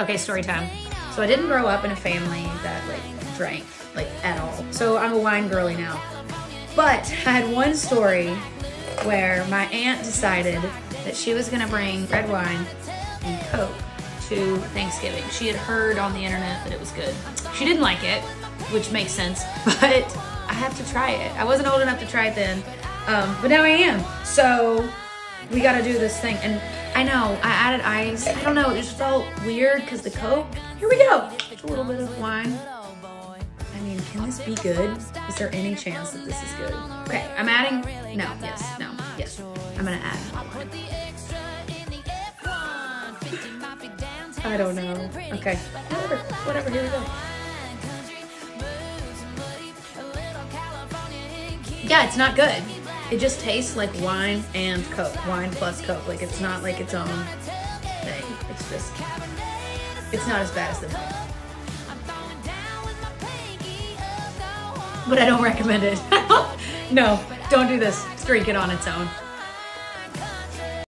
Okay, story time. So I didn't grow up in a family that like drank like at all. So I'm a wine girly now. But I had one story where my aunt decided that she was gonna bring red wine and Coke to Thanksgiving. She had heard on the internet that it was good. She didn't like it, which makes sense, but I have to try it. I wasn't old enough to try it then, but now I am. So we gotta do this thing. And I know, I added ice. I don't know, it just felt weird because the Coke. Here we go. Just a little bit of wine. I mean, can this be good? Is there any chance that this is good? Okay, I'm adding, no, yes, no, yes. I'm gonna add wine. I don't know. Okay, whatever, whatever, here we go. Yeah, it's not good. It just tastes like wine and Coke, wine plus Coke. Like, it's not like its own thing. It's just, it's not as bad as the Coke. But I don't recommend it. No, don't do this. Drink it on its own.